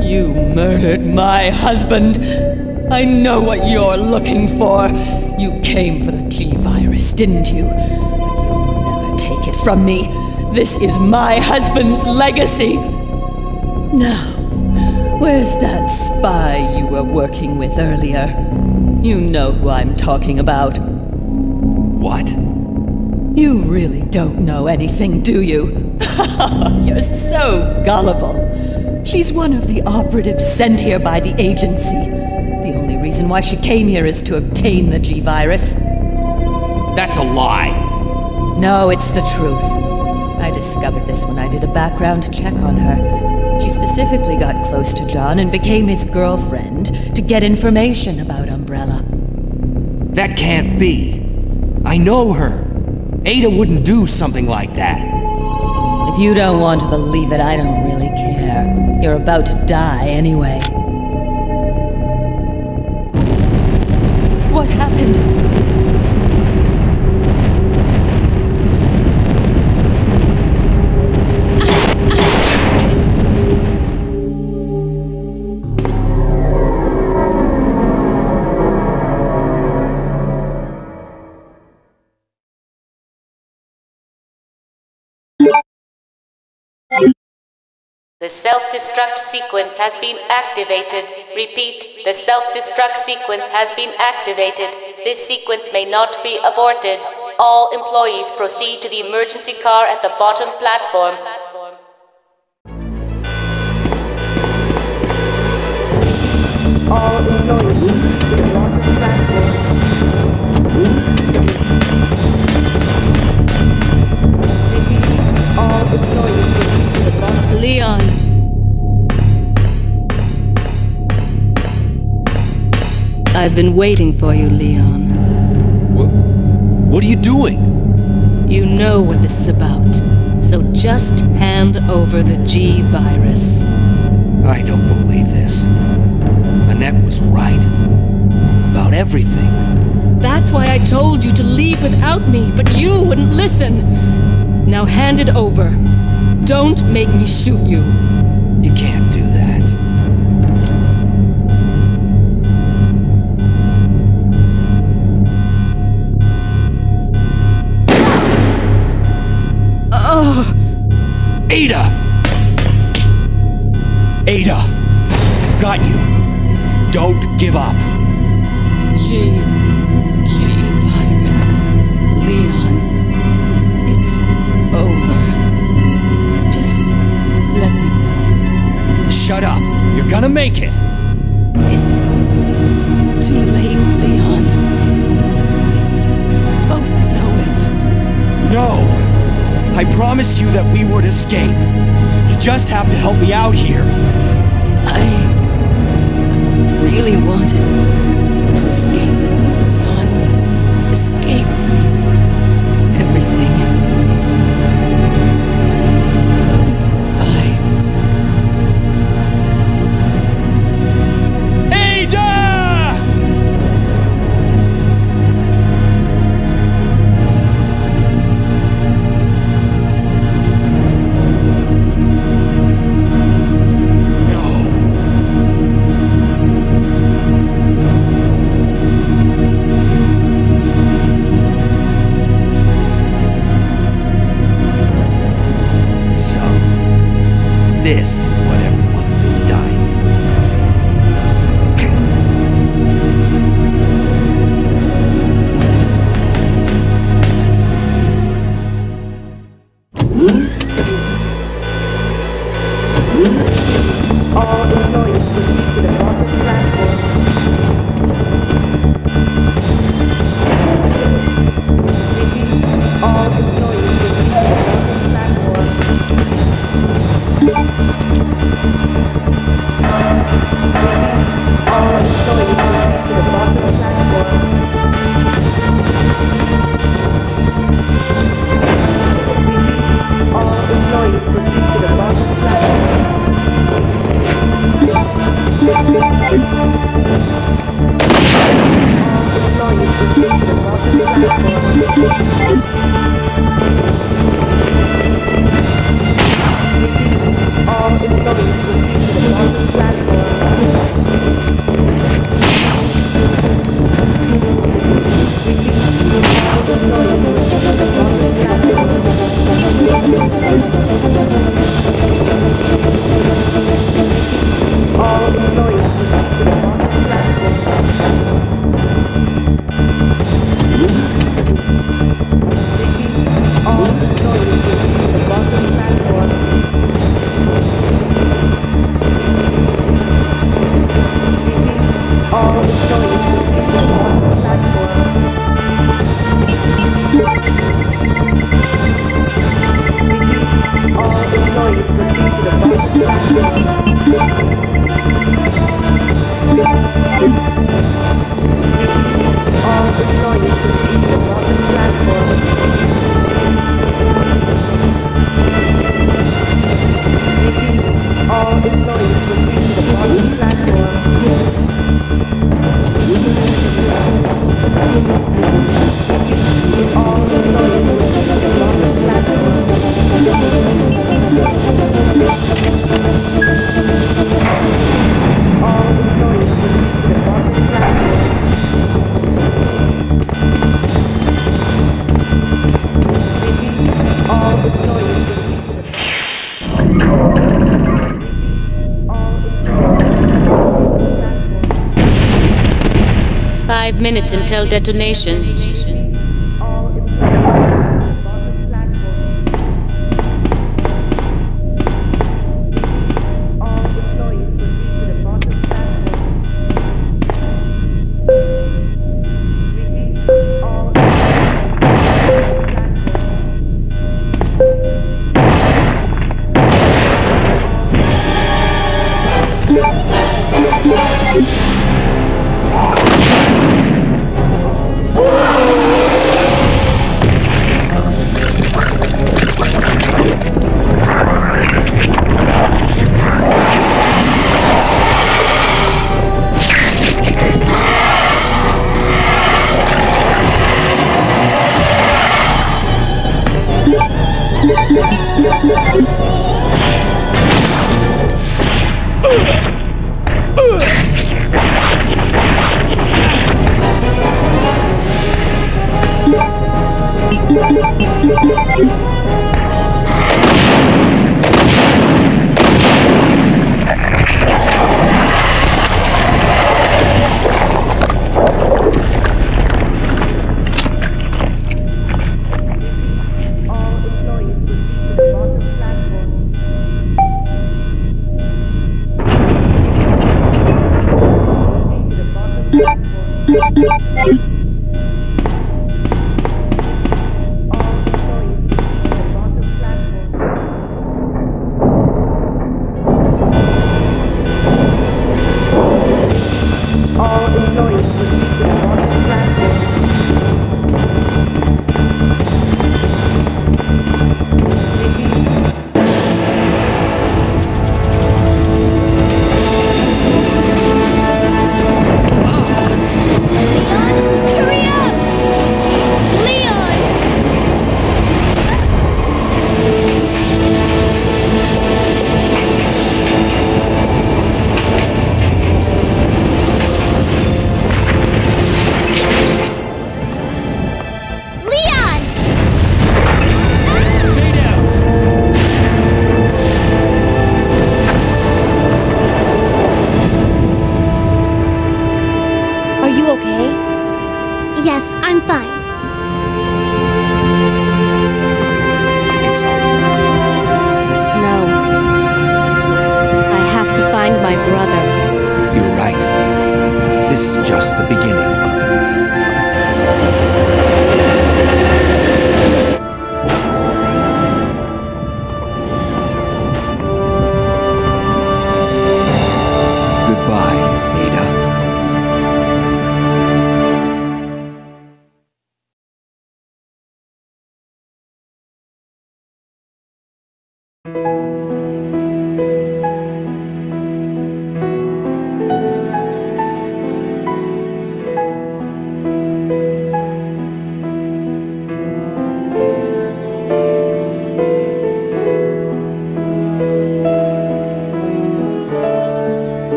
You murdered my husband. I know what you're looking for. You came for the G-Virus, didn't you? But you from me. This is my husband's legacy. Now, where's that spy you were working with earlier? You know who I'm talking about. What? You really don't know anything, do you? You're so gullible. She's one of the operatives sent here by the agency. The only reason why she came here is to obtain the G-Virus. That's a lie. No, it's the truth. I discovered this when I did a background check on her. She specifically got close to John and became his girlfriend to get information about Umbrella. That can't be. I know her. Ada wouldn't do something like that. If you don't want to believe it, I don't really care. You're about to die anyway. What happened? The self-destruct sequence has been activated. Repeat, the self-destruct sequence has been activated. This sequence may not be aborted. All employees proceed to the emergency car at the bottom platform. All employees to the bottom platform. All employees to the bottom platform. Leon. I've been waiting for you, Leon. What are you doing? You know what this is about, so just hand over the G-Virus. I don't believe this. Annette was right about everything. That's why I told you to leave without me, but you wouldn't listen. Now hand it over. Don't make me shoot you. You can't do that. Ada! Ada! I've got you! Don't give up! G-Virus. Leon, it's over. Just let me know. Shut up! You're gonna make it! It's too late, Leon. We both know it. No! I promised you that we would escape. You just have to help me out here. I really wanted to escape with you, Leon. Escape from everything. Goodbye. This is what everyone's been dying for. All employees proceed to the bottom platform. All employees proceed to the bottom platform. All employees proceed to the bottom platform. 5 minutes until detonation.